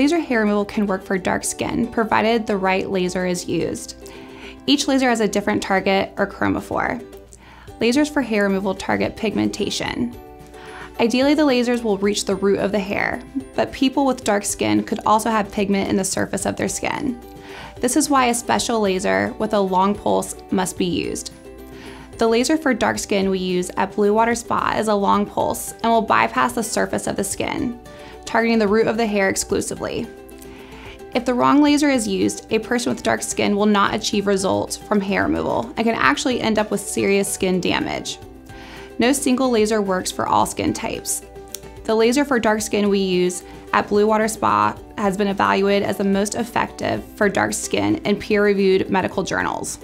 Laser hair removal can work for dark skin, provided the right laser is used. Each laser has a different target or chromophore. Lasers for hair removal target pigmentation. Ideally, the lasers will reach the root of the hair, but people with dark skin could also have pigment in the surface of their skin. This is why a special laser with a long pulse must be used. The laser for dark skin we use at Blue Water Spa is a long pulse and will bypass the surface of the skin, targeting the root of the hair exclusively. If the wrong laser is used, a person with dark skin will not achieve results from hair removal and can actually end up with serious skin damage. No single laser works for all skin types. The laser for dark skin we use at Blue Water Spa has been evaluated as the most effective for dark skin in peer-reviewed medical journals.